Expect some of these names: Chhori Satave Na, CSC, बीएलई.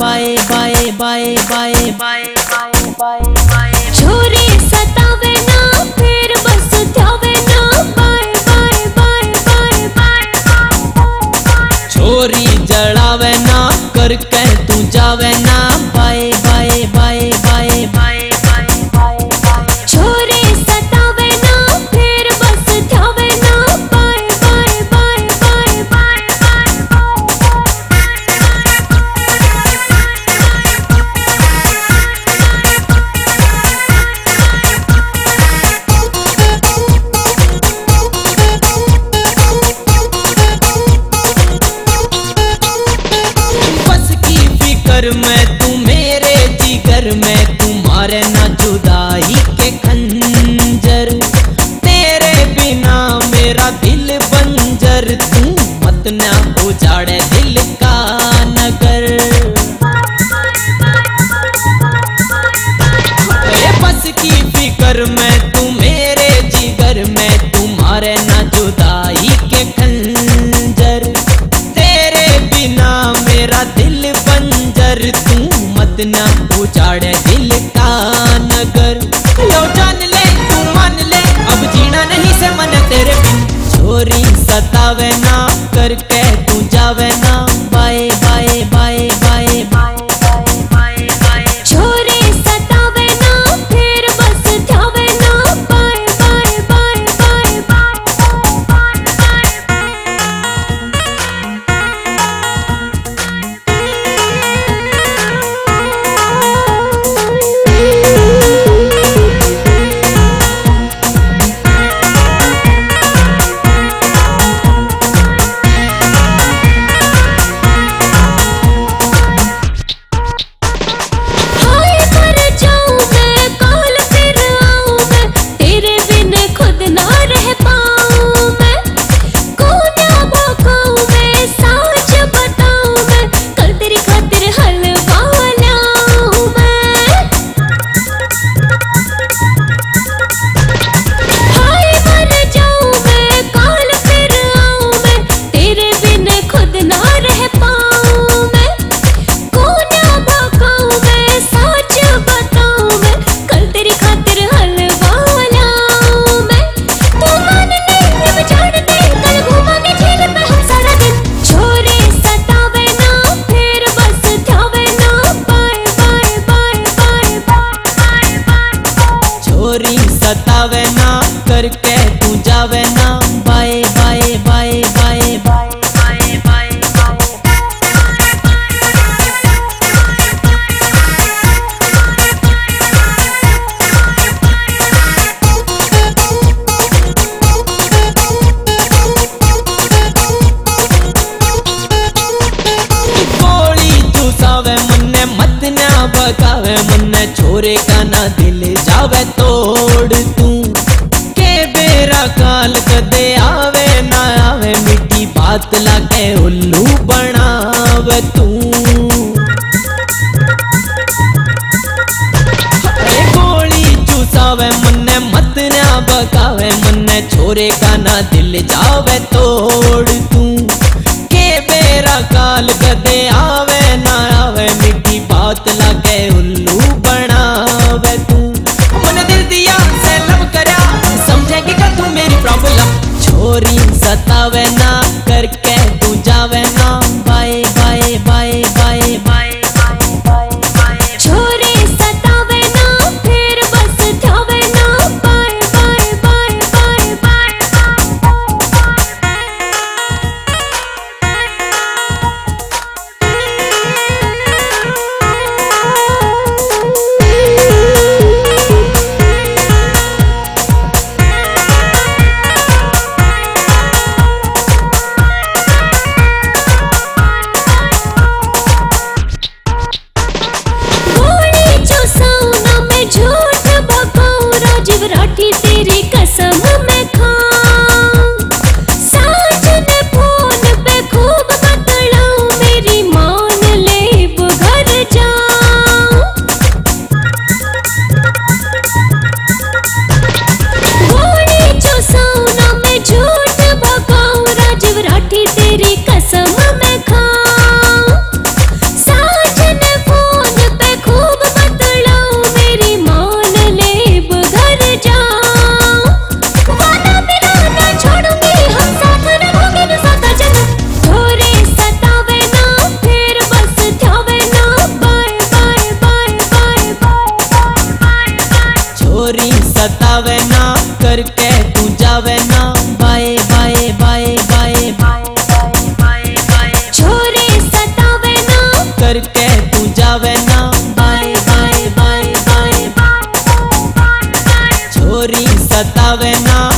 बाए बाए बाए बाए बाए बाए बाए। छोरी सतावे ना फिर बस जावे ना बाए बाए बाए बाए बाए। छोरी जड़ावे ना कर के तू जावे ना बाए बाए बाए बाए बाए। मैं तू मेरे जिगर में तुम्हारे ना जुदाई के खंजर, तेरे बिना मेरा दिल बंजर। तू मत ना उजाड़े दिल का नगर। बस की फिकर में तू मेरे जिगर में तुम्हारे ना जुदाई के खंजर, तेरे बिना मेरा दिल बंजर। तू मत ना उजाड़े दिल का नगर। लो जान ले तू मान ले अब जीना नहीं से मन तेरे बिन। छोरी सतावे ना करके तू जावे ना बाए बाए बाए बाए बाए बाए बाए बाए। छोरी सतावे ना फिर बस जावे ना बाए बाए बाए बाए बाए बाए। सतावे ना करके तू जावे ना बाए बाए बाए बाए बाए बाए बाए बाए। गोली चूसावे मन्ने मत ना बगावे मन्ने, छोरे का ना दिल जावे तोड़। तू के बेरा काल कदे आवे ना आवे, मिठी बात लागे उल्लू बनावे तू। गोली चूसावे मन्ने मत ना बगावे मन्ने, छोरे का ना दिल जावे तोड़। तू के बेरा काल कदे आवे ना आवे, मिठी बात लागे उल्लू बनावे तू। छोरी सतावे ना करके तू जावे ना बाए बाए बाए बाए बाए बाए बाए। छोरी सतावे ना फिर बस जावे ना बाए बाए बाए बाए बाए बाए। करके तू जावे ना बाए बाए बाए बाए बाए बाए, छोरी सतावे ना करके तू जावे ना बाए बाए बाए बाए बाए, छोरी सतावे ना।